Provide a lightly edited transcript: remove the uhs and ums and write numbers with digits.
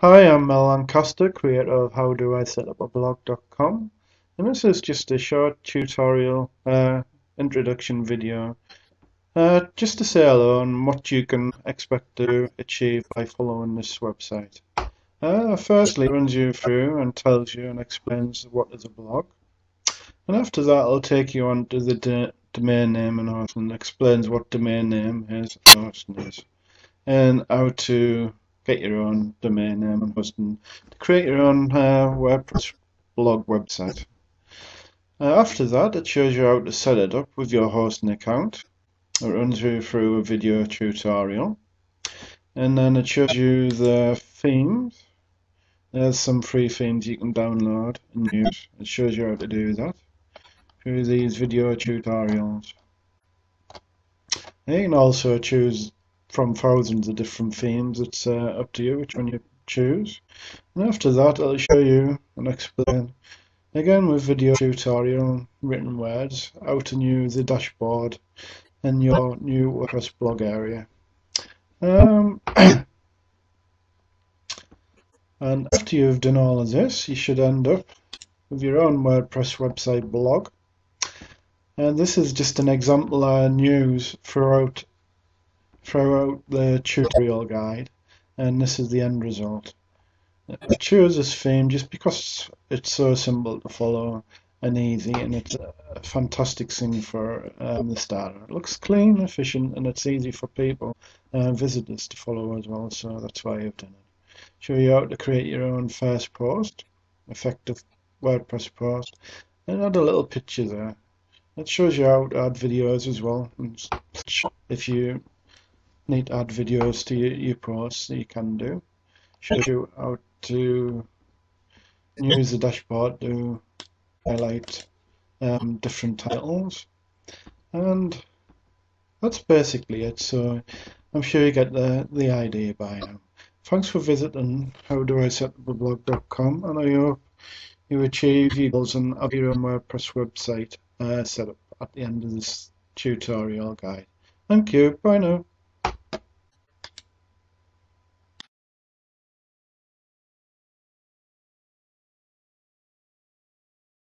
Hi, I'm Mel Lancaster, creator of howdoisetupablog.com, and this is just a short tutorial introduction video just to say hello and what you can expect to achieve by following this website. Firstly, it runs you through and tells you and explains what is a blog, and after that it'll take you on to the domain name and host, and explains what domain name is and host is, and how to get your own domain name and hosting to create your own WordPress blog website. After that, it shows you how to set it up with your hosting account. It runs you through a video tutorial, and then it shows you the themes. There's some free themes you can download and use. It shows you how to do that through these video tutorials. And you can also choose from thousands of different themes. It's up to you which one you choose. And after that, I'll show you and explain again with video tutorial, written words, how to use the dashboard and your new WordPress blog area. And after you've done all of this, you should end up with your own WordPress website blog. And this is just an example I use throughout the tutorial guide, and this is the end result. I chose this theme just because it's so simple to follow and easy, and it's a fantastic thing for the starter. It looks clean, efficient, and it's easy for people and visitors to follow as well, so that's why I've done it. Show you how to create your own first post, effective WordPress post, and add a little picture there. It shows you how to add videos as well, and if you need to add videos to your posts, you can do. Shows you how to use the dashboard to highlight different titles, and that's basically it. So I'm sure you get the idea by now. Thanks for visiting howdoisetupablog.com, and I hope you achieve your goals and have your own WordPress website set up at the end of this tutorial guide. Thank you. Bye now.